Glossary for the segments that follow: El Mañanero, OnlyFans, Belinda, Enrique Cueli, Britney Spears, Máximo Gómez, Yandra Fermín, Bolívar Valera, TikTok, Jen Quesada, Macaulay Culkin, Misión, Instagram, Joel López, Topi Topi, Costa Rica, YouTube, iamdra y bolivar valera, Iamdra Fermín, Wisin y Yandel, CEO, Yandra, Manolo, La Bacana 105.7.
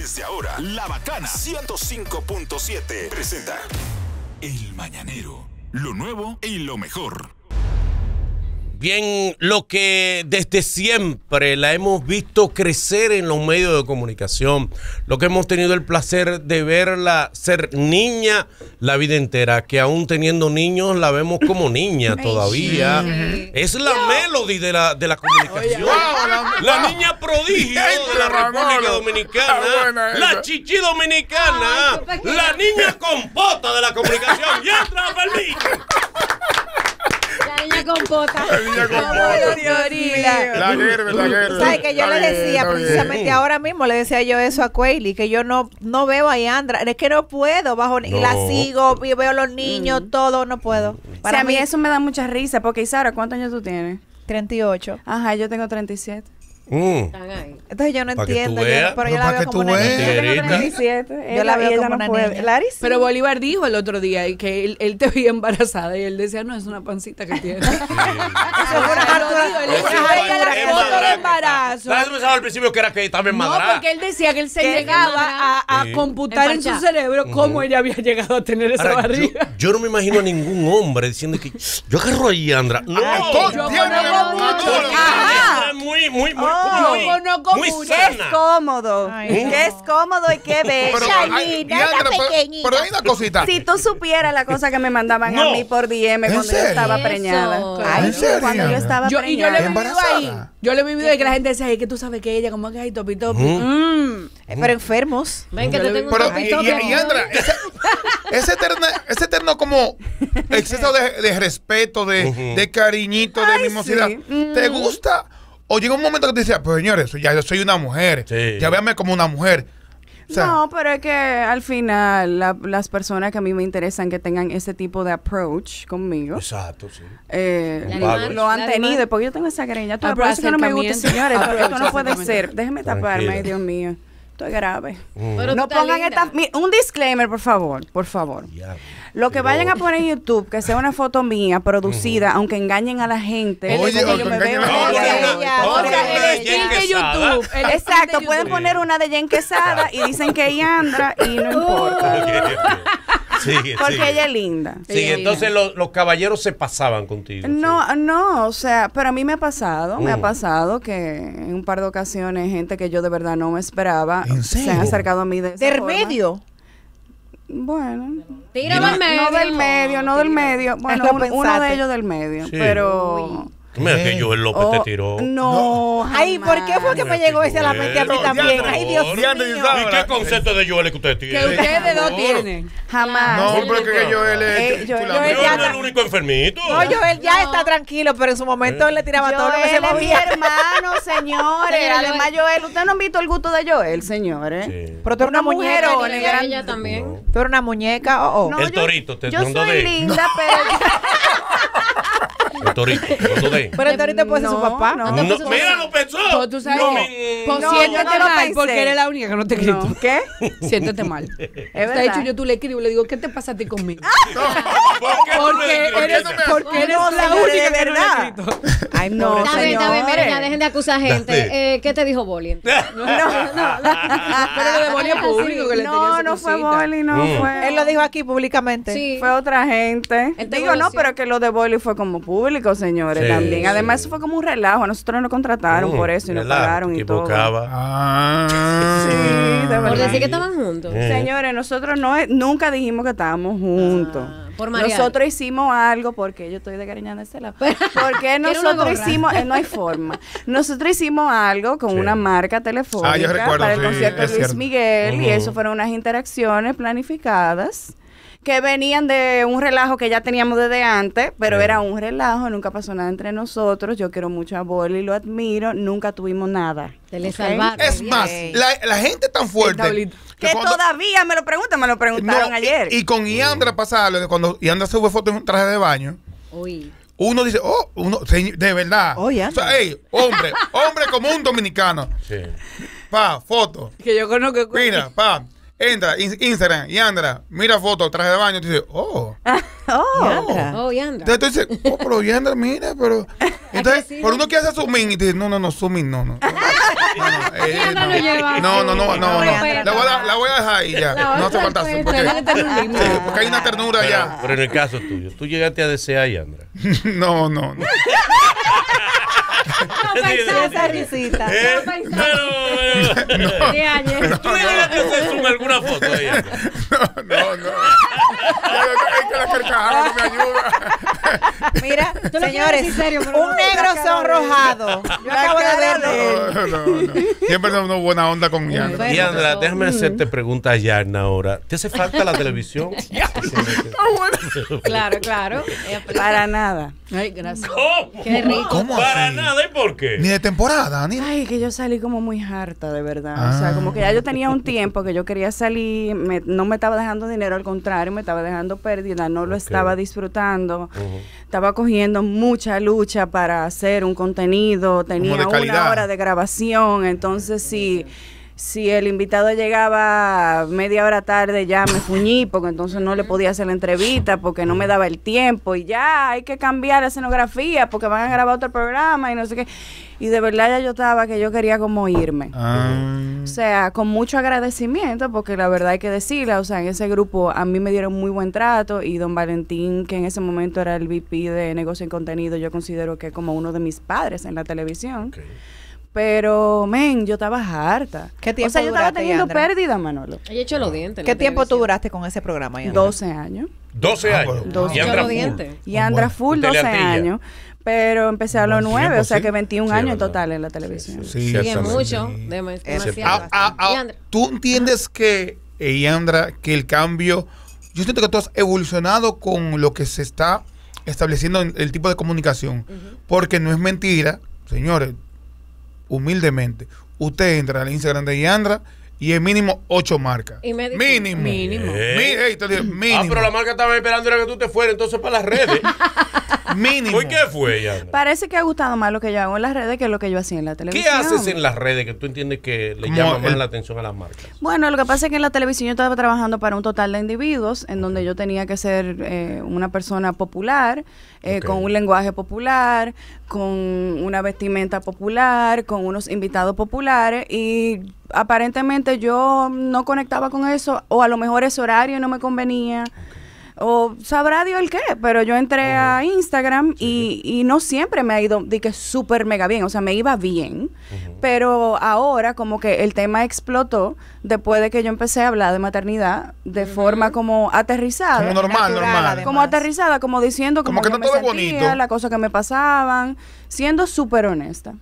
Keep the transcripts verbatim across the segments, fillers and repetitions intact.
Desde ahora, La Bacana ciento cinco punto siete presenta El Mañanero, lo nuevo y lo mejor. Bien, lo que desde siempre la hemos visto crecer en los medios de comunicación, lo que hemos tenido el placer de verla ser niña la vida entera, que aún teniendo niños la vemos como niña todavía. Sí. Es la Yo. Melody de la, de la comunicación. Oye, la niña prodigio de la República Dominicana, la chichi dominicana, Ay, la niña compota de la comunicación, Yandra Fermín. La niña compota. La niña compota. La guerra, la guerra. ¿Sabes que yo le decía bien, precisamente bien. ahora mismo? Le decía yo eso a Cueli, que yo no, no veo a Iamdra. Es que no puedo. Bajo, no. La sigo, y veo los niños, mm. todo, no puedo. Para o sea, mí, a mí eso me da mucha risa, porque Isara, ¿cuántos años tú tienes? treinta y ocho. Ajá, yo tengo treinta y siete. Mm. Entonces yo no entiendo, yo, pero yo la veo como una niña. Yo la veo como una niña. Pero Bolívar dijo el otro día que él, él te veía embarazada y él decía, no, es una pancita que tiene. Eso fue una hartura. Él decía la foto de embarazo. Yo pensaba al principio que era que estaba embarazada. No, porque él decía que él se llegaba a computar en su cerebro cómo ella había llegado a tener esa barriga. Yo no me imagino a ningún hombre diciendo que yo agarro a Yandra. No, yo muy, muy, muy. Oh, muy, conozco muy mucho. Es cómodo. Ay, no. Es cómodo y qué bella. Pero, hay, Yandra, pero, pero hay una cosita. Si tú supieras la cosa que me mandaban no. a mí por D M cuando serio? yo estaba preñada. Ay, ¿En serio? Cuando yo estaba yo, preñada. Y yo le he vivido ahí. Yo le he vivido ahí que la gente decía, ay, que tú sabes que ella, como que hay Topi Topi. Mm. Mm. Pero enfermos. Ven, que yo te tengo pero, un Topi Topi. Y, y, Yandra, ese, ese, eterno, ese eterno como exceso de, de respeto, de, uh -huh. de cariñito, de ay, mimosidad. Sí. ¿Te gusta? O llega un momento que te decía, pues señores, ya yo soy una mujer, sí. ya véame como una mujer. O sea, no, pero es que al final la, las personas que a mí me interesan que tengan ese tipo de approach conmigo. Exacto, sí. Eh, animal, lo han tenido, porque yo tengo esa querella. Por eso que no me gusta, señores, pero esto no puede ser. Déjeme taparme, ay, Dios mío. Esto es grave. Mm. Pero no pongan esta, un disclaimer, por favor, por favor. Yeah. Lo que vayan a poner en YouTube, que sea una foto mía producida, aunque engañen a la gente. Oye, que yo me veo. El link de YouTube. Exacto, pueden poner una de Jen Quesada y dicen que Yandra y no importa. Sigue, porque sigue. ella es linda. Sí, entonces los, los caballeros se pasaban contigo. No, ¿sí? no, o sea, pero a mí me ha pasado, mm. me ha pasado que en un par de ocasiones gente que yo de verdad no me esperaba se han acercado a mí de esa ¿De forma. medio? Bueno. Tírame al medio. No del medio, no, no del medio. Bueno, uno, uno de ellos del medio, sí. pero... Uy. Mira que Joel López oh, te tiró. No, no. Ay, ¿por qué fue que me llegó ese a la mente a mí también? Ay, Dios mío. ¿Y qué concepto de Joel es que ustedes tienen? Que ustedes dos tienen. Jamás. No, pero que Joel es... Eh, Joel, Joel ya no es el único enfermito. No, Joel ya no. está tranquilo, pero en su momento él le tiraba Joel todo lo que se movía. Joel es mi hermano, señores. Además, Joel, ustedes no han visto el gusto de Joel, señores. Sí. Pero tú eres una, una mujer o el gran... Ella también. Tú eres una muñeca o... Oh, oh. El torito te mandó de... Yo soy linda, pero... El torito, ¿no de? Pero el torito puede ser no, su papá. No, no, no mira, lo pensó. No, tú sabes. No, me... pues no, siéntate no mal, porque eres la única que no te grito. No. ¿Qué? Siéntate mal. Es verdad. De hecho, yo tú le escribo, le digo, ¿qué te pasa a ti conmigo? No, ¿por qué porque no eres, porque eres no, la única que verdad. no le grito. Ay, no, está bien, está bien, miren, ya dejen de acusar gente. Eh, ¿Qué te dijo Boli? No, no, no. Pero lo de Boli es público que le No, no fue Boli, no fue. Él lo dijo aquí públicamente. Fue otra gente. Digo, no, pero que lo de Boli fue como público. Público, señores, sí, también. Además, sí. eso fue como un relajo. A nosotros nos contrataron uh, por eso y nos pagaron y todo. Ah, sí, de verdad. Por decir que estaban juntos. Eh. Señores, nosotros no nunca dijimos que estábamos juntos. Ah. Por nosotros hicimos algo, porque yo estoy de cariño en este lado, porque nosotros hicimos, eh, no hay forma, nosotros hicimos algo con sí. una marca telefónica ah, yo recuerdo, para el sí, concierto de Luis cierto. Miguel uh -huh. y eso fueron unas interacciones planificadas que venían de un relajo que ya teníamos desde antes, pero sí. era un relajo, nunca pasó nada entre nosotros, yo quiero mucho a Boli, lo admiro, nunca tuvimos nada. Te le salvaron. Es más, la, la gente tan fuerte... Que cuando, todavía me lo preguntan, me lo preguntaron no, ayer. Y, y con Iamdra pasaba lo de cuando Iamdra sube fotos en un traje de baño. Uy. Uno dice, oh, uno, de verdad. Oh, o sea, hey, hombre, hombre como un dominicano. Sí. Pa, foto. Que yo conozco. Mira, pa. Entra, in Instagram, Yandra, mira foto, traje de baño, y dices, oh. Oh, Yandra. Oh, Yandra. Entonces tú dices, oh, pero Yandra, mira, pero. Entonces, sí, por uno que hace zooming y te dice, no, no, no, zooming, no, no. No, no, no, no, no. La voy a, la voy a dejar ahí ya. No hace falta. Porque, sí, porque hay una ternura pero, ya. Pero en el caso tuyo, tú llegaste a desear, Yandra. No, no, no. No pensaba esa risita. No pensaba. No. ¿Tú le llegaste a hacer zoom alguna foto de ella? No, no, no. Es que la carcajada no me ayuda. Mira, señores, serio, un negro sonrojado. Yo acabo de verlo. Siempre no hubo buena onda con Yandra. Yandra, déjame hacerte preguntas a Yandra ahora. ¿Te hace falta la televisión? Claro, claro. Para nada. Ay, gracias. ¿Cómo? Qué rico. ¿Cómo para nada? ¿Y por qué? Ni de temporada, ni. Ay, que yo salí como muy harta, de verdad. Ah. O sea, como que ya yo tenía un tiempo que yo quería salir, me, no me estaba dejando dinero, al contrario, me estaba dejando pérdida, no lo okay. estaba disfrutando. Uh-huh. Estaba cogiendo mucha lucha para hacer un contenido, tenía una hora de grabación, entonces sí. Si el invitado llegaba media hora tarde, ya me fuñí, porque entonces no le podía hacer la entrevista, porque no me daba el tiempo, y ya hay que cambiar la escenografía, porque van a grabar otro programa, y no sé qué. Y de verdad ya yo estaba que yo quería como irme. Ah. O sea, con mucho agradecimiento, porque la verdad hay que decirla, o sea, en ese grupo a mí me dieron muy buen trato, y don Valentín, que en ese momento era el V P de Negocio y Contenido, yo considero que como uno de mis padres en la televisión. Okay. Pero, men, yo estaba harta. ¿Qué tiempo o sea, yo estaba teniendo Yandra? pérdida, Manolo. He hecho los dientes. ¿Qué tiempo televisión. tú duraste con ese programa, Yandra? doce años. doce años. doce. Yandra full. Dientes. Yandra full, doce años. Pero empecé a los nueve, sí, o sea que veintiún sí, años en total en la televisión. Sí, sí, sí, sí, es mucho. Sí. Demasiado. A, a, a, ¿Tú entiendes que, eh, Yandra, que el cambio... Yo siento que tú has evolucionado con lo que se está estableciendo en el tipo de comunicación. Uh-huh. Porque no es mentira, señores... Humildemente, usted entra al Instagram de Yandra y es mínimo ocho marcas. Y me dice, mínimo. Mínimo. ¿Eh? Mi, hey, te digo, mínimo. Ah, pero la marca estaba esperando era que tú te fueras, entonces para las redes. Mínimo. ¿Por qué fue, Yandra? Parece que ha gustado más lo que yo hago en las redes que lo que yo hacía en la televisión. ¿Qué haces en las redes que tú entiendes que le llama el... más la atención a las marcas? Bueno, lo que pasa es que en la televisión yo estaba trabajando para un total de individuos, en donde yo tenía que ser eh, una persona popular, eh, okay. con un lenguaje popular, con una vestimenta popular, con unos invitados populares, y aparentemente yo no conectaba con eso, o a lo mejor ese horario no me convenía. Okay. O sabrá Dios el qué, pero yo entré uh-huh. a Instagram sí. y, y no siempre me ha ido de que súper mega bien, o sea, me iba bien, uh-huh. pero ahora como que el tema explotó después de que yo empecé a hablar de maternidad de uh-huh. forma como aterrizada. Como normal, natural, normal. Además. Como aterrizada, como diciendo como, como que, que no me todo sentía, bonito. Las cosas que me pasaban, siendo súper honesta.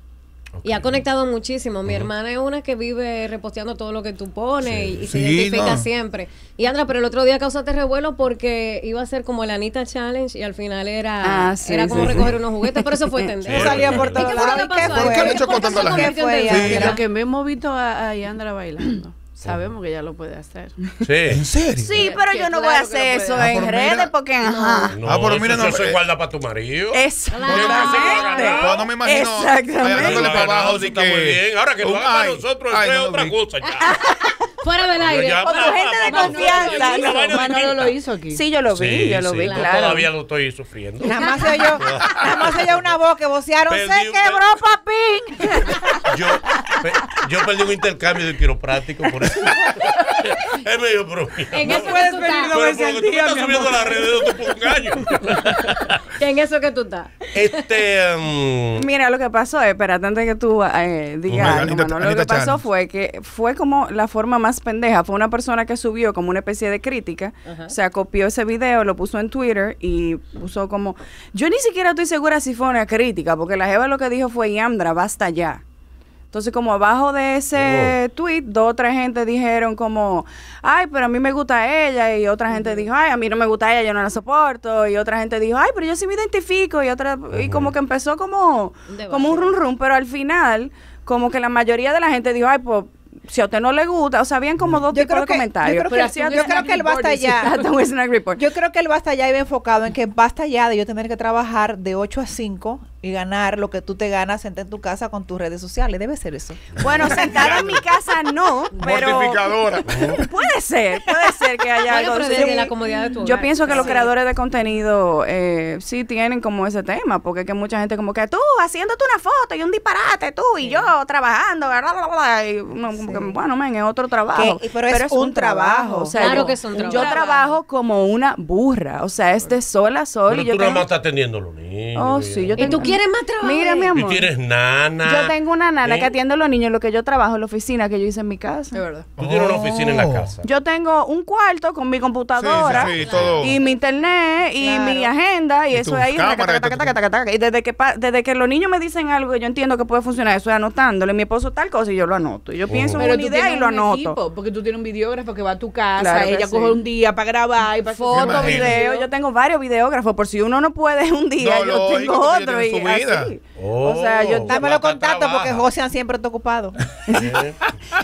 Okay. Y ha conectado muchísimo. Mi uh-huh. hermana es una que vive reposteando todo lo que tú pones sí. y, y se sí, identifica no. siempre. Y Andra, pero el otro día causaste revuelo porque iba a ser como el Anita Challenge y al final era, ah, sí, era como sí, recoger sí. unos juguetes, pero eso fue tendencia. Sí. Salía por todos lados. ¿Por qué le echó contando a la gente? Sí. Lo que hemos visto a, a Yandra bailando. Sabemos que ya lo puede hacer. Sí. ¿En serio? Sí, pero yo no claro voy a hacer eso ah, en redes mira, porque ajá. No, ah, pero mira, no se guarda para tu marido. Exactamente. No, no me imagino. Exactamente. Para abajo sí está muy bien. Ahora que lo haga para nosotros ay, es no otra vi. cosa ya. Fuera del aire. Ya, otra gente de Manolo, confianza. No, no, Manolo lo hizo aquí. Sí, yo lo vi, sí, yo lo sí, vi, claro. Todavía lo estoy sufriendo. Nada más se oyó, nada más se oyó una voz que vocearon, perdí se quebró, papín. Yo, pe, yo perdí un intercambio de quiropráctico por eso. Él me dijo, pero... En eso puedes venir no me sentía, mi amor. Tú estás subiendo a las redes, no te pongas. En eso que tú estás. Este... Um... Mira, lo que pasó, espérate, antes que tú eh, digas algo, Manolo, lo que pasó fue que fue como la forma más pendeja, fue una persona que subió como una especie de crítica, uh-huh. o sea, copió ese video, lo puso en Twitter y puso como, yo ni siquiera estoy segura si fue una crítica, porque la jeva lo que dijo fue, Yandra, basta ya. Entonces, como abajo de ese oh. tweet, dos o tres gente dijeron como, ay, pero a mí me gusta ella, y otra gente uh-huh. dijo, ay, a mí no me gusta ella, yo no la soporto, y otra gente dijo, ay, pero yo sí me identifico, y otra, uh-huh. y como que empezó como, como un rum rum, pero al final, como que la mayoría de la gente dijo, ay, pues, si a usted no le gusta, o sea, habían como dos yo tipos de que, comentarios. Yo creo que, si yo creo que él va hasta allá. Yo creo que él va hasta allá y va enfocado en que basta ya de yo tener que trabajar de ocho a cinco y ganar lo que tú te ganas sentar en tu casa con tus redes sociales. Debe ser eso. Bueno, sentar en mi casa no, pero... Mortificadora. Puede ser, puede ser que haya algo. Bueno, desde la comodidad de tu hogar. Yo pienso que los creadores de contenido eh, sí tienen como ese tema, porque es que mucha gente como que tú haciéndote una foto y un disparate, tú y sí. yo trabajando, bla, bla, bla, y uno, sí. como que, bueno, men, es otro trabajo. Que, pero es, pero es un, un trabajo. trabajo. O sea, claro yo, que es un trabajo. Yo trabajo como una burra, o sea, es de sol a sol. Pero y yo tú nada más estás atendiendo a los niños. Oh, sí, yo tengo... ¿Y tú quieres más trabajo? Mira, mi amor. ¿Y tienes nana? Yo tengo una nana ¿Eh? que atiende a los niños, lo que yo trabajo en la oficina que yo hice en mi casa. Es verdad. Tú oh. tienes una oficina en la casa. Yo tengo un cuarto con mi computadora sí, sí, sí, claro. y mi internet y claro. mi agenda y, y eso es ahí. Taca, taca, taca, taca, taca. Y desde que, desde que los niños me dicen algo que yo entiendo que puede funcionar, eso es anotándole. Mi esposo tal cosa y yo lo anoto. Y yo pienso oh. en una idea y lo anoto. Equipo, porque tú tienes un videógrafo que va a tu casa, claro ella sí. coge un día para grabar y para fotos, videos. Yo tengo varios videógrafos, por si uno no puede un día, no, yo tengo otro y así. Oh, o sea, yo dame los contactos porque José siempre está ocupado.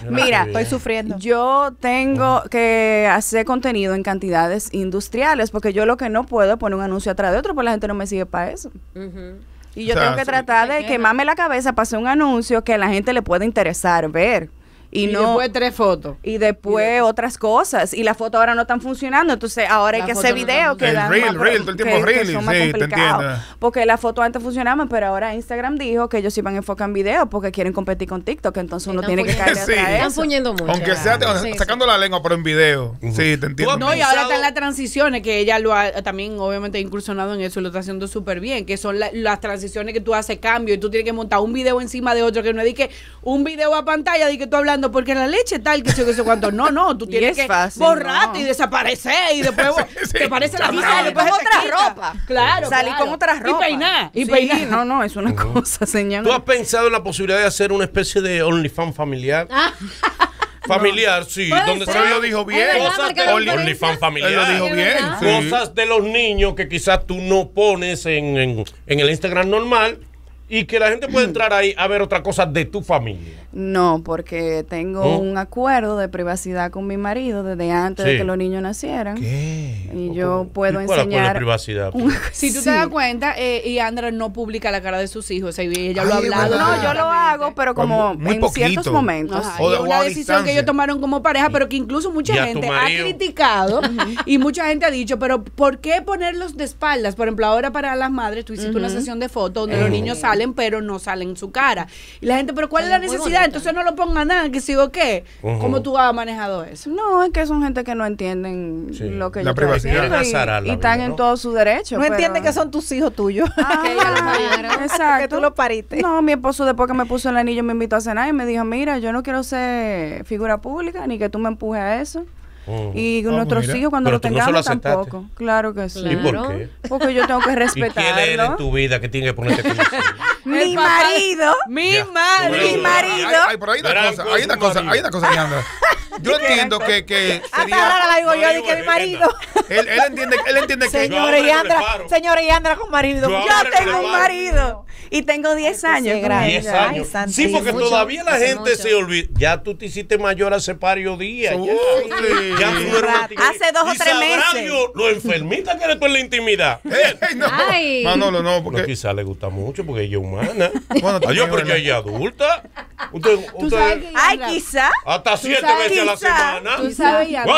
Mira, estoy sufriendo. Yo tengo que hacer contenido en cantidades industriales porque yo lo que no puedo es poner un anuncio atrás de otro porque la gente no me sigue para eso. Uh-huh. Y yo o sea, tengo que sí. tratar de quemarme la cabeza para hacer un anuncio que a la gente le pueda interesar ver. Y, y no, después tres fotos. Y después, y después otras cosas. Y las fotos ahora no están funcionando. Entonces ahora la hay que hacer videos. No que dan real, más, real, todo el tiempo que, real. Que son más sí, complicados. Porque las fotos antes funcionaban, pero ahora Instagram dijo que ellos iban a enfocar en videos porque quieren competir con TikTok. Entonces uno tiene que caer sí. atrás de eso. Están poniendo mucho. Aunque sea sí, sacando sí. la lengua, pero en video. Uh-huh. Sí, te entiendo. No, y ahora están las transiciones que ella lo ha también, obviamente, incursionado en eso y lo está haciendo súper bien. Que son la, las transiciones que tú haces cambio y tú tienes que montar un video encima de otro. Que no es que un video a pantalla de que tú hablando porque la leche tal, que sé que sé cuánto. No, no, tú tienes que fácil, borrarte no. y desaparecer y después sí, sí, te parece la misma y después otra ropa. Claro, salí claro. con otra ropa. Y peinar. Y sí, peinar. No, no, es una no. cosa, señor. ¿Tú has pensado en la posibilidad de hacer una especie de OnlyFans familiar? Ah. Familiar, no. sí. Donde se lo dijo bien. Cosas de OnlyFans familiar. Lo dijo bien. Sí. Cosas de los niños que quizás tú no pones en, en, en el Instagram normal. Y que la gente puede entrar ahí a ver otra cosa de tu familia. No, porque tengo ¿Eh? un acuerdo de privacidad con mi marido desde antes sí. de que los niños nacieran. ¿Qué? Y yo puedo ¿Y enseñar... privacidad? Un... Si tú sí. te das cuenta, eh, Yandra no publica la cara de sus hijos. Ella Ay, lo ha hablado. No, yo lo hago, pero como muy, muy en poquito. Ciertos momentos. Ajá, o es una decisión distancia. que ellos tomaron como pareja, pero que incluso mucha gente ha criticado y mucha gente ha dicho, pero ¿por qué ponerlos de espaldas? Por ejemplo, ahora para las madres, tú hiciste uh-huh. una sesión de fotos donde eh. los niños salen pero no salen su cara. Y la gente, ¿pero cuál es la necesidad? Entonces no lo pongan nada, que sigo qué. Uh-huh. ¿Cómo tú has manejado eso? No, es que son gente que no entienden sí. lo que la yo privacidad estoy diciendo y, y están en ¿no? todo su derecho. No pero... entienden que son tus hijos tuyos. Ah, que ellos los exacto. Que tú los pariste. No, mi esposo después que me puso el anillo me invitó a cenar y me dijo, mira, yo no quiero ser figura pública ni que tú me empujes a eso. Oh, y oh, nuestros mira. hijos cuando pero lo tengamos no lo tampoco. Claro que sí. ¿Y claro. por qué? Porque yo tengo que respetarlo. ¿Y quién eres en tu vida que tiene que ponerte mi marido, mi marido, mi marido. Hay una cosa, hay una cosa, Yandra. Yo entiendo que que sería hasta ahora la digo yo de que mi marido. Él él entiende, él entiende que señora Yandra, señora Yandra con marido. Yo tengo un marido y tengo diez años, gracias. Sí, porque todavía la gente se olvida. Ya tú te hiciste mayor hace varios días. Ya hace dos o tres meses. Lo enfermita que eres tú en la intimidad. Manolo no, porque quizá le gusta mucho porque yo humana. Bueno, yo porque ella adulta. Usted, usted, ay, quizá. Hasta siete veces a la semana. Tú sabes, Yandra,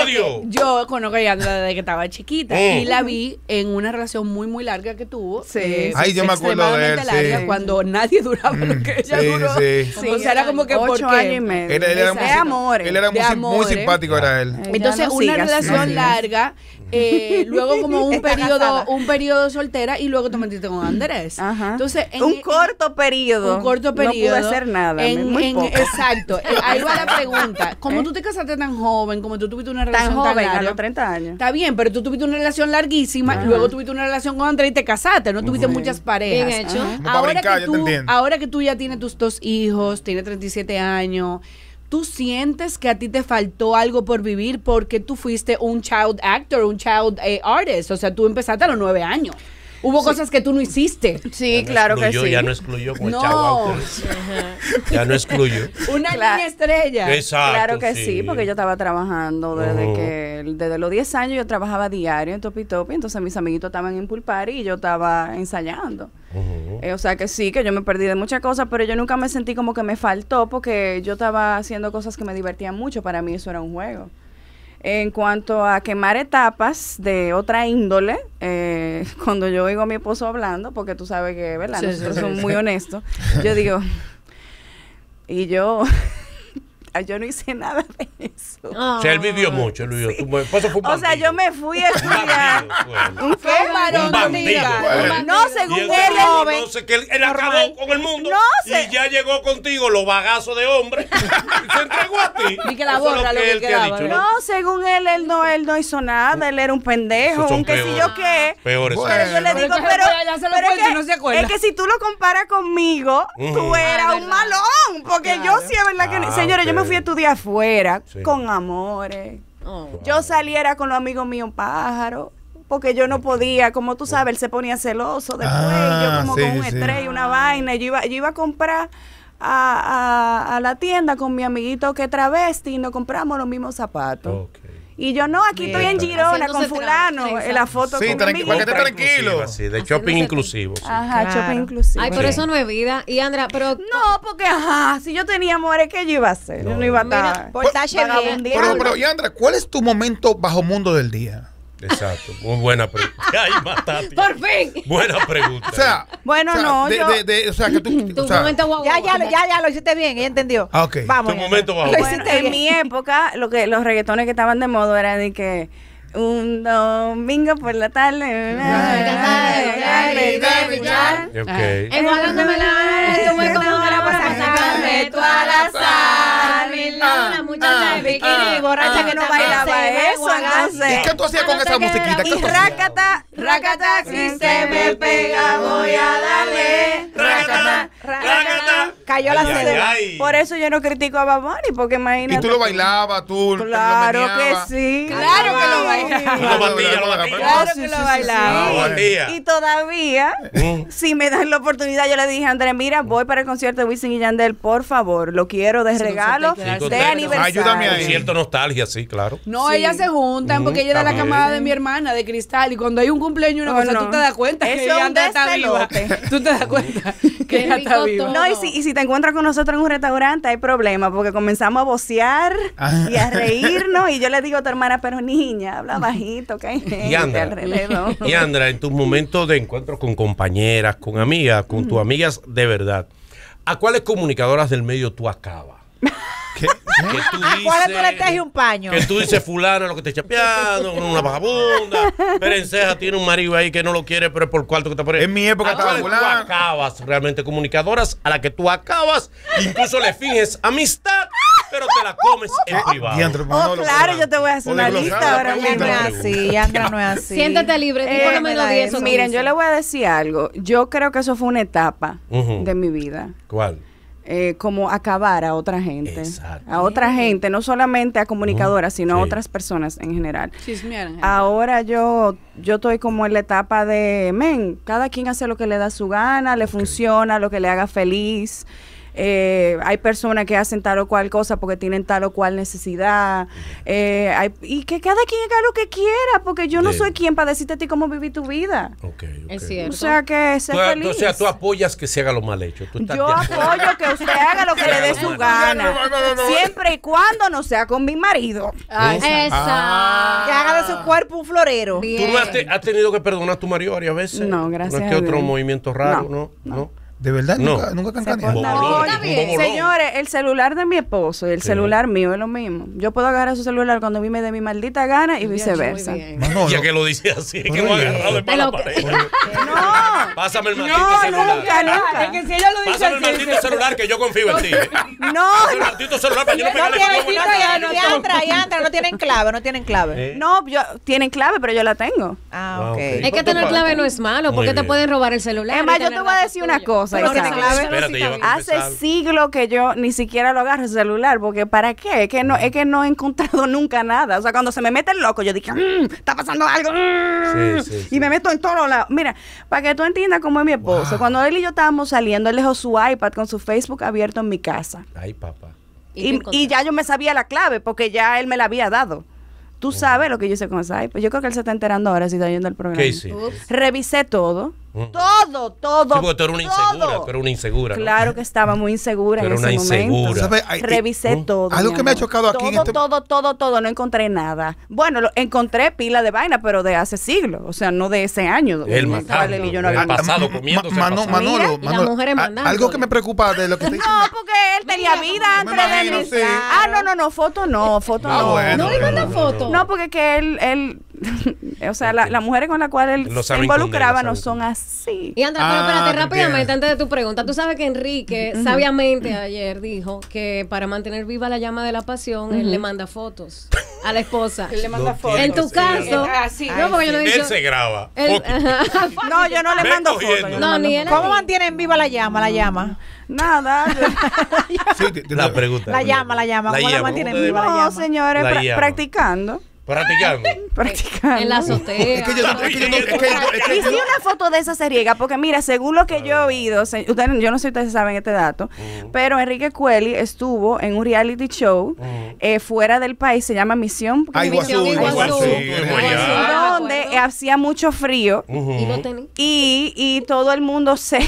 yo conozco a Yandra desde que estaba chiquita oh. y la vi en una relación muy, muy larga que tuvo. Sí. Eh, ay, yo me acuerdo de él. Larga, sí. Cuando nadie duraba mm, lo que ella sí, duró. Sí. Sí, o sea, era como que ocho años y medio. Él, él era, muy, amores, él era muy, amores, muy simpático, era él. Entonces, no una sigas, relación no larga. Eh, luego como un periodo, un periodo soltera y luego te metiste con Andrés. Ajá. Entonces, en, un corto periodo. Un corto periodo. No pude hacer nada. En, muy en, poco. Exacto. Ahí va la pregunta. Como ¿Eh? tú te casaste tan joven, como tú tuviste una relación tan joven, tan larga, a los treinta años. Está bien, pero tú tuviste una relación larguísima, ajá. luego tuviste una relación con Andrés y te casaste, no tuviste ajá. muchas parejas. Bien hecho. Ahora, brincar, que tú, ahora que tú ya tienes tus dos hijos, tienes treinta y siete años, ¿tú sientes que a ti te faltó algo por vivir porque tú fuiste un child actor, un child eh, artist? O sea, tú empezaste a los nueve años. hubo sí. cosas que tú no hiciste. Sí, no claro excluyó, que sí. Ya no excluyó con no. el chavo. Ya no excluyó. Una claro. niña estrella. Exacto, claro que sí. sí, porque yo estaba trabajando desde uh-huh. que desde los diez años yo trabajaba diario en Topi Topi, entonces mis amiguitos estaban en pool party y yo estaba ensayando. Uh-huh. eh, o sea que sí, que yo me perdí de muchas cosas, pero yo nunca me sentí como que me faltó porque yo estaba haciendo cosas que me divertían mucho, para mí eso era un juego. En cuanto a quemar etapas de otra índole, eh, cuando yo oigo a mi esposo hablando, porque tú sabes que, ¿verdad? Sí, nosotros sí, somos sí. muy honestos, yo digo, y yo, yo no hice nada de eso. Oh. O sea, él vivió mucho, Luis. Sí. Tu esposo fue un bandido. O sea, yo me fui a estudiar. Un bandido. Un bandido. No, según él, joven. No sé, que él, él acabó con el mundo. No sé. Y ya llegó contigo los bagazos de hombre. Y se entregó a ti. Y que la borra lo que, lo que quedaba. Dicho, ¿no? No, según él, él no, él no hizo nada. Él era un pendejo, un qué sé yo qué. Peores. Bueno. Pero yo le digo, pero, pero, pero es, que, no se es que si tú lo comparas conmigo, uh-huh. tú eras ah, un malón. Porque claro. yo sí es verdad que... Ah, señores, okay. yo me fui a estudiar afuera, sí. con amores. Oh, wow. Yo saliera con los amigos míos pájaro, porque yo no podía, como tú sabes, él se ponía celoso después, ah, yo como sí, con un sí. estrés y una ah. vaina, y yo iba, yo iba a comprar a, a, a la tienda con mi amiguito que travesti y nos compramos los mismos zapatos. Okay. Y yo no, aquí bien. Estoy en Girona con fulano, en la foto sí, con mi amigo. Sí, tranquilo. Así, de shopping inclusivo. Sí. Ajá, claro. shopping inclusivo. Ay, pero sí. eso no es vida. Y Andra, pero... No, porque ajá, si yo tenía amores, ¿qué yo iba a hacer? No, yo no iba a estar... Por bien. Pero, pero, y Andra, ¿cuál es tu momento bajo mundo del día? Exacto, muy buena pregunta. Ay, mataste. Por fin. Buena pregunta. O sea, bueno, o sea, no, de, yo... de, de, o sea, que tú, tu o sea, momento guau, ya, ya, ya, ya, lo hiciste bien, ella entendió. Ah, ok. Vamos. Tu momento guau. Bueno, en mi época, lo que los reggaetones que estaban de moda eran de que un domingo por la tarde. Okay. En Guadalajara me la tuve como para pasar sacarme tú a la sal. Una muchacha de bikini borracha que no bailaba eso, entonces. ¿Y qué tú hacías con esa musiquita? Y rácata, rácata, si se me pega voy a darle. Rácata, rácata. Cayó la cena. Por eso yo no critico a Baboni, porque imagínate. Y tú lo bailabas, tú. Claro que sí. Claro que lo bailaba. Lo batía, lo batía. Claro que lo bailaba. Y todavía, si me dan la oportunidad, yo le dije a Andrés, mira, voy para el concierto de Wisin y Yandel, por favor, lo quiero de regalo de aniversario. Ayúdame ahí. Cierto nostalgia, sí, claro. No, ellas se juntan porque ella era la camada de mi hermana de cristal y cuando hay un cumpleaños una cosa, tú te das cuenta que ella está viva. Tú te das cuenta que ella está viva. No, y si, y si te encuentras con nosotros en un restaurante hay problema porque comenzamos a vocear y a reírnos y yo le digo a tu hermana, pero niña, habla bajito, que hay gente alrededor. Y Andra, en tus momentos de encuentro con compañeras, con amigas, con tus amigas de verdad, ¿a cuáles comunicadoras del medio tú acabas? ¿Qué? Que tú dices, ¿a cuáles tú le tejes un paño? Que tú dices fulano lo que te está chapeando, una vagabunda, Perenceja tiene un marido ahí que no lo quiere, pero es por cuarto que te parece. En mi época estaba fulano. ¿A cuáles tú acabas realmente comunicadoras a las que tú acabas, incluso le finges amistad, pero te la comes en privado? Yandra, Manolo, oh, claro, yo te voy a hacer una lista ahora mismo. No es así, Yandra, no es así. Siéntate libre, tú eh, por lo menos diez. Miren, yo le voy a decir algo. Yo creo que eso fue una etapa uh-huh. de mi vida. ¿Cuál? Eh, como acabar a otra gente. Exacto. A otra gente, no solamente a comunicadoras, uh-huh. sino sí. a otras personas en general. Chismean, ahora yo yo estoy como en la etapa de men, cada quien hace lo que le da su gana, le okay. funciona, lo que le haga feliz. Eh, hay personas que hacen tal o cual cosa porque tienen tal o cual necesidad eh, hay, y que cada quien haga lo que quiera porque yo no yeah. soy quien para decirte a ti cómo vivir tu vida. Okay, okay. Es cierto. O sea que sé feliz. O sea, tú apoyas que se haga lo mal hecho. Tú estás yo apoyo que usted haga lo que le dé su gana no, no, no, no. siempre y cuando no sea con mi marido. Ay, esa. Esa. Ah. Que haga de su cuerpo un florero. Bien. ¿Tú no has, te, has tenido que perdonar a tu marido varias veces? No, gracias. ¿No es que otro movimiento raro? No, no. ¿No? ¿De verdad? No. ¿Nunca, nunca cantanearon? No, señores, el celular de mi esposo y el sí. celular mío es lo mismo. Yo puedo agarrar su celular cuando a mí me dé mi maldita gana y viceversa. Manolo, ya que lo dice así, es que lo ha agarrado de mala pared. No. Pásame el maldito no, celular. No, nunca, nunca. Es que si ella lo dice pásame así, el maldito celular que yo confío en ti. No. no. El maldito celular para yo no pegarle no, con ya, no, Yandra, Yandra, no tienen clave, no tienen clave. ¿Eh? No, yo tienen clave, pero yo la tengo. Ah, ok. Es que tener clave no es malo porque te pueden robar el celular. Es más, yo te voy a decir una cosa. soy no, espérate, hace siglos que yo ni siquiera lo agarro el celular, porque ¿para qué? Es que no, es que no he encontrado nunca nada. O sea, cuando se me mete el loco, yo dije, mmm, está pasando algo. Mmm. Sí, sí, sí. Y me meto en todos lados. Mira, para que tú entiendas cómo es mi esposo. Wow. Cuando él y yo estábamos saliendo, él dejó su iPad con su Facebook abierto en mi casa. Ay, papá. Y, y ya yo me sabía la clave, porque ya él me la había dado. Tú sabes lo que yo hice con esa. Pues yo creo que él se está enterando ahora si está yendo al programa. ¿Qué hice? Revisé todo. Uh-huh. Todo, todo. Sí, porque tú eres una insegura. Tú eres una insegura. ¿No? Claro que estaba muy insegura en ese momento. ¿Sabes? Revisé uh-huh. todo. Algo que me ha chocado aquí. Todo, en este... todo, todo, todo. No encontré nada. Bueno, lo, encontré pila de vaina, pero de hace siglos. O sea, no de ese año. El matado. El, yo no el había pasado comiéndose. Manolo, Manolo, Manolo. Algo que me preocupa de lo que te... No, porque él tenía vida antes de mí. Sí. Ah, no, no, no. Foto no. Foto ah, no. Bueno, no le mandan foto. No, porque que él, él o sea, las la mujeres con las cuales él se involucraba no son así. Y Andra, ah, pero espérate, rápidamente, antes de tu pregunta, tú sabes que Enrique, uh-huh. sabiamente ayer dijo que para mantener viva la llama de la pasión, uh-huh. él le manda fotos a la esposa. Él le manda fotos. En tu caso, ah, sí. no, porque yo le he dicho, él se graba. Él, no, yo no le mando fotos. No, no, ni él. ¿Cómo mantienen viva la llama, la llama? Nada. Sí, te, te la pregunta. La llama, la llama. ¿Cómo la mantienen viva la llama? No, señores, practicando. Practicando. Practicando. En la azotea. Es que yo no, es que yo no, es que yo, es que y si una foto de esa se riega, porque mira, según lo que yo he oído, se, usted, yo no sé si ustedes saben este dato, uh-huh. pero Enrique Cueli estuvo en un reality show uh-huh. eh, fuera del país, se llama Misión. Ay, Guazú, Guazú, donde hacía mucho frío uh-huh. y, y todo el mundo se...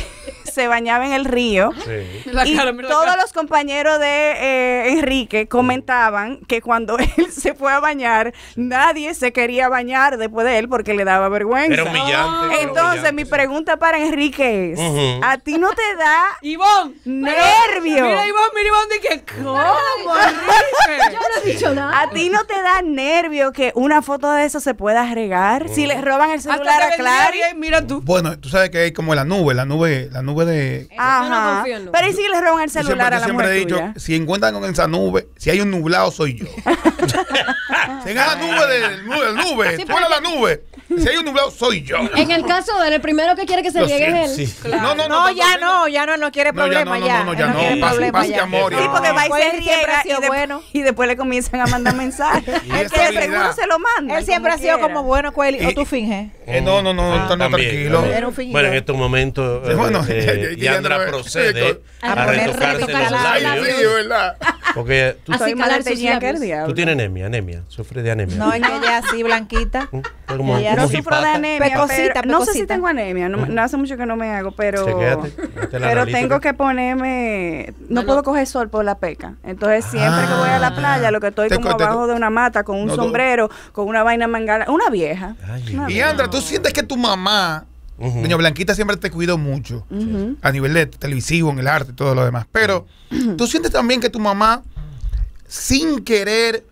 se bañaba en el río sí. la cara, y todos los compañeros de eh, Enrique comentaban que cuando él se fue a bañar nadie se quería bañar después de él porque le daba vergüenza. Era humillante. Entonces era humillante. Mi pregunta para Enrique es uh-huh. ¿a ti no te da Ivonne, nervio? Mira Ivonne, mira Ivonne dije, ¿cómo Enrique? Yo no he dicho nada. ¿A ti no te da nervio que una foto de eso se pueda regar? Uh-huh. Si les roban el celular a Clary, mira tú. Bueno, tú sabes que hay como la nube, la nube, la nube de... Ajá. Yo no confío, pero ¿y si le roban el celular yo siempre, a la mujer he dicho, tuya? Si encuentran con esa nube, si hay un nublado soy yo. Si en la nube del nube, nube sí, fuera la nube, si hay un nublado soy yo. En el caso de él, el primero que quiere que se llegue es él. Sí. Claro. No, no, no, no, ya no, ya no, no quiere problema ya. No, ya no, ya no, paz y amor. Sí, porque va y se riega y, de, bueno. y después le comienzan a mandar mensajes. El que le pregunta se lo manda. Él siempre ha sido como bueno, Cueli, o tú finges. No, no, no, tranquilo. Bueno, en estos momentos... Eh, Yandra procede a, a retocarse los labios. Sí, ¿verdad? Porque tú, así tú tienes anemia, anemia, sufre de anemia. No, ella así, blanquita. Como, ella no sufro de anemia, pecosita, pero, no pecosita. Sé si tengo anemia, no, no hace mucho que no me hago, pero Chequéate, pero tengo que ponerme, no puedo coger sol por la peca. Entonces siempre ah, que voy a la playa, lo que estoy como te, abajo te, de una mata, con un no, sombrero, con una vaina mangala, una vieja. Ay, una y Yandra, ¿tú sientes que tu mamá... Uh-huh. Doña Blanquita siempre te cuidó mucho uh-huh. a nivel de televisivo, en el arte y todo lo demás. Pero uh-huh. tú sientes también que tu mamá, sin querer,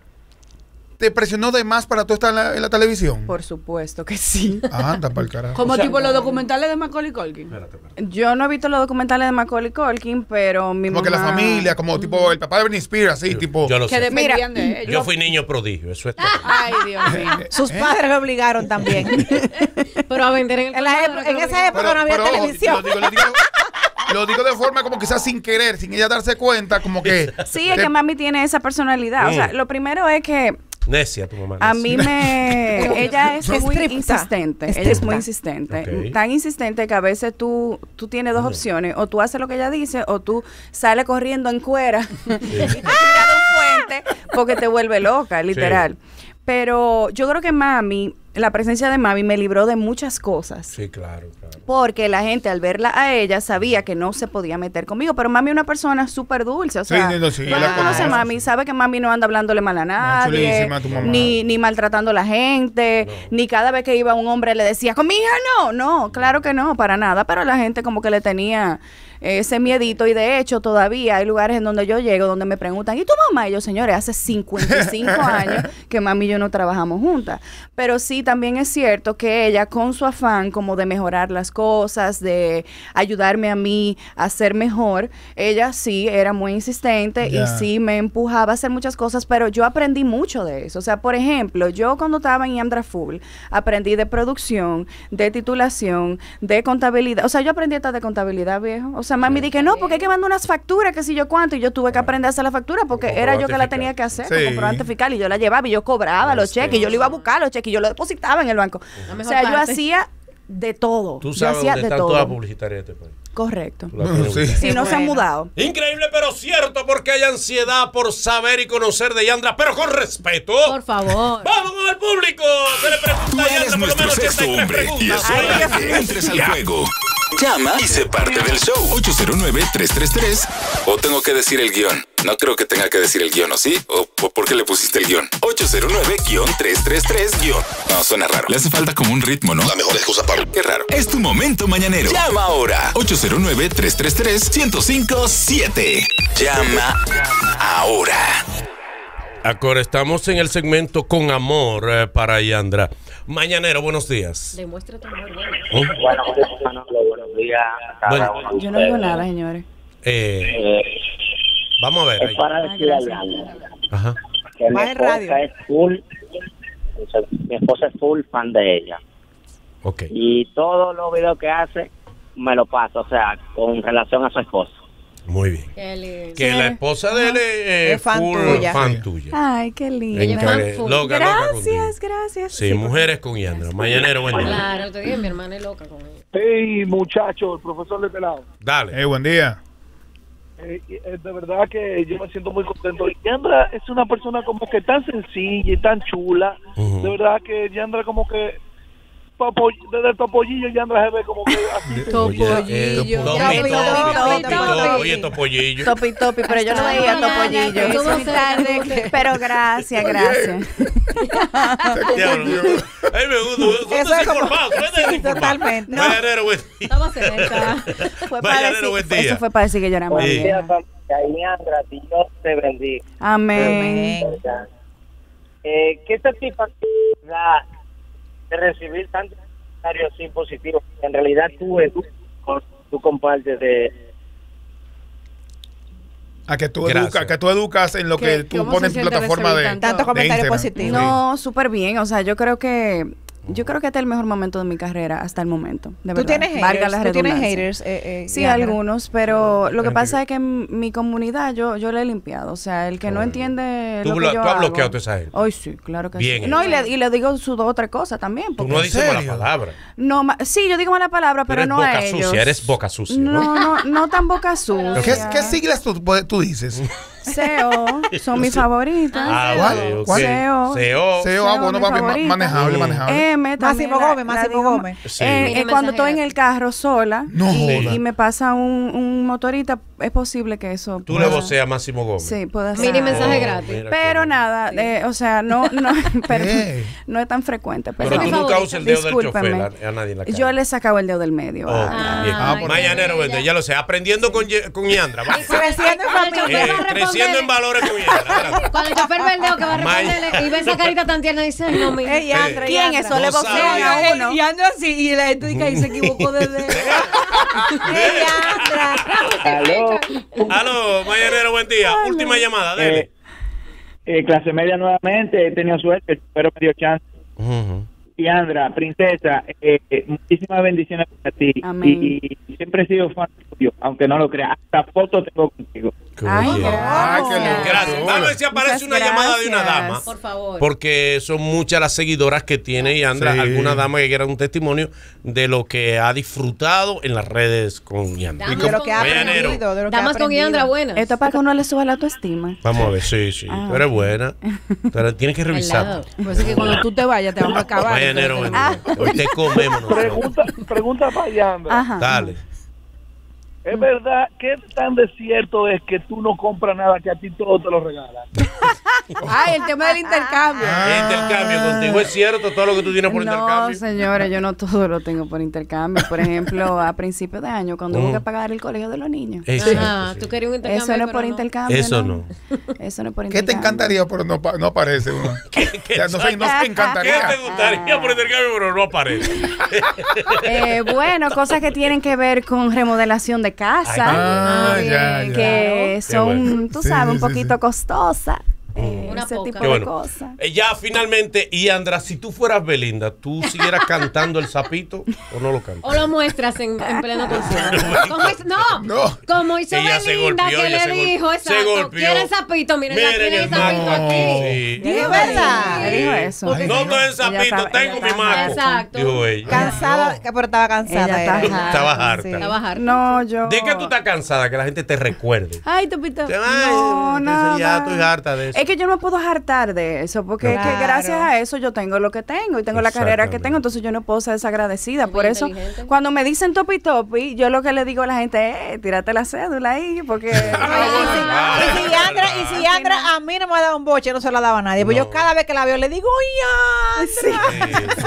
te presionó de más para tú estar en la, en la televisión. Por supuesto que sí. Anda para el carajo. Como o sea, tipo los documentales de Macaulay Culkin. Espérate, espérate. Yo no he visto los documentales de Macaulay Culkin, pero mi como mamá... Como que la familia, como tipo el papá de Britney Spears, así, yo, tipo... Yo lo que sé. Dependían Mira, de ellos. Yo fui niño prodigio, eso es todo. Ay, Dios mío. Sus padres lo obligaron también. Pero a vender en el... En, la época, en esa época pero, no había pero, televisión. Lo digo, lo digo. Lo digo de forma como quizás sin querer, sin ella darse cuenta, como que... Sí, es que mami tiene esa personalidad. Mm. O sea, lo primero es que... Necia tu mamá. Necia. A mí me... ella es muy insistente. Ella es muy insistente. Okay. Tan insistente que a veces tú, tú tienes dos opciones. O tú haces lo que ella dice, o tú sales corriendo en cuera sí. y te tiras de un puente porque te vuelve loca, literal. Sí. Pero yo creo que mami... la presencia de mami me libró de muchas cosas. Sí, claro, claro. Porque la gente al verla a ella sabía que no se podía meter conmigo. Pero mami es una persona súper dulce. O sea, sí, no, sí, la conoce a mami, sabe que mami no anda hablándole mal a nadie, no, ni, ni maltratando a la gente, no. ni cada vez que iba un hombre le decía, con mi hija no. No, claro que no, para nada. Pero la gente como que le tenía... ese miedito. Y de hecho, todavía hay lugares en donde yo llego donde me preguntan, ¿y tu mamá? Y yo, señores, hace cincuenta y cinco años que mami y yo no trabajamos juntas. Pero sí, también es cierto que ella, con su afán como de mejorar las cosas, de ayudarme a mí a ser mejor, ella sí era muy insistente, yeah, y sí me empujaba a hacer muchas cosas, pero yo aprendí mucho de eso. O sea, por ejemplo, yo cuando estaba en Iamdra Full, aprendí de producción, de titulación, de contabilidad. O sea, yo aprendí hasta de contabilidad, viejo. O sea, mami, sí, dije, no, porque hay que mandar unas facturas, que si yo cuánto, y yo tuve que aprender a hacer la factura porque era yo que la tenía que hacer, sí, comprobante fiscal, y yo la llevaba y yo cobraba no, los sí, cheques, y yo le iba a buscar los cheques y yo lo depositaba en el banco. O sea, parte. yo hacía de todo. Tú sabes dónde está toda la publicitaria de este país. Correcto. No, sí. Si no se han mudado. Increíble, pero cierto, porque hay ansiedad por saber y conocer de Yandra, pero con respeto. Por favor. ¡Vamos con el público! Se le pregunta a Yandra por lo menos ochenta y tres preguntas. Entres al juego. Llama y se parte del show. ocho cero nueve, tres tres tres. O tengo que decir el guión. No creo que tenga que decir el guión, ¿o sí? ¿O por qué le pusiste el guión? ocho cero nueve, tres tres tres. No, suena raro. Le hace falta como un ritmo, ¿no? La mejor excusa para... Qué raro. Es tu momento mañanero. Llama ahora. ocho cero nueve, tres tres tres, uno cero cinco siete. Llama ahora. Ahora estamos en el segmento Con Amor eh, para Yandra. Mañanero, buenos días. Demuestra tu amor, bueno. ¿Eh? Bueno, Manolo, buenos días. Bueno, yo no digo nada, señores. Eh, eh, vamos a ver. Es para decir a Yandra. Ajá. Que mi esposa es full, o sea, mi esposa es full fan de ella. Okay. Y todos los videos que hace, me lo paso, o sea, con relación a su esposa. Muy bien. Qué lindo. Que sí, la esposa de él es, es fan, full tuya. fan tuya. Ay, qué lindo. Encare... Loca, gracias, loca gracias. Sí, sí, mujeres con Yandra. Mañanero, buen día. Claro, te dije, mi hermana es loca con ella. Hey, muchacho, el profesor de pelado. Dale. Hey, buen día. Eh, eh, de verdad que yo me siento muy contento. Yandra es una persona como que tan sencilla y tan chula. Uh-huh. De verdad que Yandra como que... Desde el Topollillo Yandra se ve como que así. Topollillo. Oye, Topollillo. Topi Topi, pero yo no veía Topollillo. Pero gracias, gracias. Ay, me gusta. Eso es informado. Totalmente. Mañanero, buen día. Estamos en esta. Eso fue para decir que yo era más bien. Dios te bendiga. Amén. ¿Qué satisfacción da de recibir tantos comentarios sin positivos? En realidad tú, tú, tú compartes de... A que tú, educa, a que tú educas en lo que tú pones en plataforma de... Tantos comentarios positivos. No, súper bien. O sea, yo creo que... Yo creo que este es el mejor momento de mi carrera hasta el momento. De ¿Tú, tienes haters, ¿Tú tienes haters? Eh, eh, sí, algunos, pero lo que pasa es que en mi comunidad yo, yo la he limpiado. O sea, el que no entiende lo que yo hago. ¿Tú has bloqueado toda esa gente? Ay, sí, claro que sí. No, y le, y le digo su otra cosa también. Tú no dices mala palabra. No, ma sí, yo digo mala palabra, pero, pero no a ellos. Eres boca sucia, eres boca sucia. No, no, no tan boca sucia. ¿Qué, qué siglas tú, tú dices? C E O, son mis favoritas. Ah, ¿cuál? C E O. C E O, ah, bueno, papi, manejable, manejable. Máximo Gómez, Máximo Gómez. Sí. Eh, eh, cuando estoy en el carro sola no, y, y me pasa un, un motorista, es posible que eso. Tú pueda, le voceas a Máximo Gómez. Sí, puede ser. Mini mensaje oh, gratis. Pero que... nada, sí. eh, o sea, no, no, pero, no es tan frecuente. Pero, pero tú no causas el dedo del chofer a, a nadie en la cara. Yo le sacaba el dedo del medio. Oh, ah, ah, Mañanero, ya. ya lo sé. Aprendiendo con, con Yandra. Creciendo en familia. Eh, creciendo en valores con Yandra. Cuando el chofer ve el dedo que va a responderle y ve esa carita tan tierna, dice, no, mi Yandra. ¿Quién es? Le boxea a uno. Y ando así, y la gente dice, y se equivocó desde... Aló. Aló, Mañanero, buen día. Ay, última no. llamada, dele. Eh, eh, clase media nuevamente, he tenido suerte, pero me dio chance. Uh -huh. Yandra, princesa, eh, eh, muchísimas bendiciones para ti. Amén. Y, y siempre he sido fan tuyo, aunque no lo creas. Hasta fotos tengo contigo. Ay, ay, gracias. Gracias. Tal vez si aparece Muchas una gracias. llamada de una dama. Por favor. Porque son muchas las seguidoras que tiene Yandra. Sí. Alguna dama que quiera un testimonio de lo que ha disfrutado en las redes con Yandra. Y con, de lo que ha aprendido. De lo Damas que ha con Yandra buenas. Esto es para que uno le suba la autoestima. Vamos a ver, sí, sí. Ah. Tú eres buena. Pero tienes que revisar. Pues es que cuando tú te vayas te vamos a acabar. Enero, ah. Hoy te comemos. Pregunta, pregunta para Yandra. Dale. Es verdad, ¿qué tan de cierto es que tú no compras nada, que a ti todo te lo regalan? Ay, el tema del intercambio. Ah, el intercambio contigo, ¿es cierto todo lo que tú tienes por no, intercambio? No, señores, yo no todo lo tengo por intercambio. Por ejemplo, a principios de año, cuando hubo uh-huh. que pagar el colegio de los niños. Exacto, ah, sí. Tú querías un intercambio. Eso no es por no. intercambio. Eso no. Eso no es por intercambio. ¿Qué te encantaría, pero no, no aparece? ¿Qué, qué, o sea, no sé, no te encantaría. ¿Qué te gustaría por intercambio, pero no aparece? eh, bueno, cosas que tienen que ver con remodelación de casa, ah, eh, ya, ya. que son, bueno. tú sabes, sí, un poquito sí, sí. costosas, eh, una ese poca. tipo Qué de bueno. cosas. Eh, ya finalmente, Iamdra, si tú fueras Belinda, ¿tú siguieras cantando el sapito o no lo cantas? O lo muestras en, en pleno concierto. no, no, como hizo ella Belinda, golpeó, que le dijo, exacto, ¿quieres sapito? Miren, miren aquí, el sapito no. aquí. Sí. Dijo verdad, sí. dijo eso. Ay, no estoy no, en sapito, estaba, tengo mi maco. Exacto. Dijo ella. Cansada, no. pero estaba cansada. Ella está estaba harta. Sí. Estaba harta. No, yo. ¿De qué tú estás cansada? Que la gente te recuerde. Ay, Topito. No, no. Ya estoy harta de eso. Es que yo no puedo hartar de eso, porque claro. es que gracias a eso yo tengo lo que tengo y tengo la carrera que tengo, entonces yo no puedo ser desagradecida. Muy por eso, cuando me dicen Topi Topi, yo lo que le digo a la gente es, eh, tírate la cédula ahí, porque... ah, y, si, y si Andra, y si Andra a mí no me ha dado un boche, no se la daba a nadie, pues no. yo cada vez que la veo le digo, ¡ay, Andra! Sí. Sí.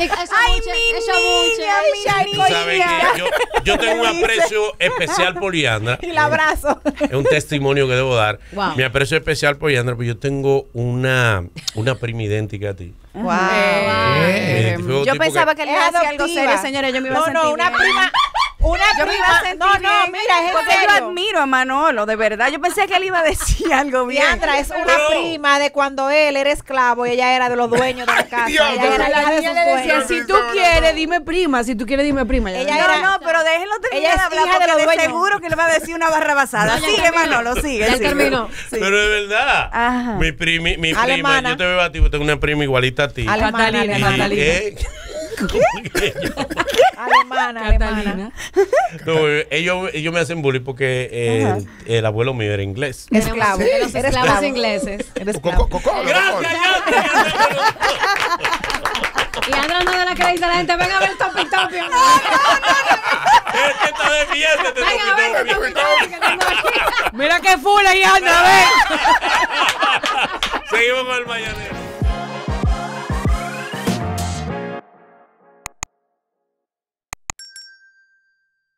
Sí. ¡Ay, mi niña! ¡Ay, mi niña! Yo, yo tengo un aprecio especial por Yandra. Y la abrazo. Es un testimonio que debo dar. Wow. Mi aprecio especial por Yandra, yo tengo una, una prima idéntica a ti. Wow. wow. Yo pensaba que, que le hacía algo serio, señores. Yo me iba no, a sentir. No, una bien. prima. Una yo prima. Me iba a no, no, bien, mira, es porque yo admiro a Manolo, de verdad. Yo pensé que él iba a decir algo bien. Yandra es una no. prima de cuando él era esclavo y ella era de los dueños de la casa. Dios, ella Dios, era la hija de sus le decía, si tú quieres, dime prima. Si tú quieres, dime prima. Ella no, era, no, pero déjenlo terminar de hablar, porque de, de seguro que le va a decir una barra basada. No, sigue, Manolo, sigue. Ya terminó. Pero es verdad. Ajá. Mi prima, mi prima, yo te veo a ti, tengo una prima igualita a ti. Catalina, Catalina. ¿Qué? Alemana, Catalina. No, ellos, ellos me hacen bullying porque eh, el, el abuelo mío era inglés. Esclavo. Sí, los esclavos esclavo. ingleses. Esclavo. Gracias, y Andra no de la crédito a la gente, venga a ver el Topi Topi. No, no, no. Es que está defiéndete, Topi Topi. Mira que fula y Andra, a ver. Seguimos con el mañanero.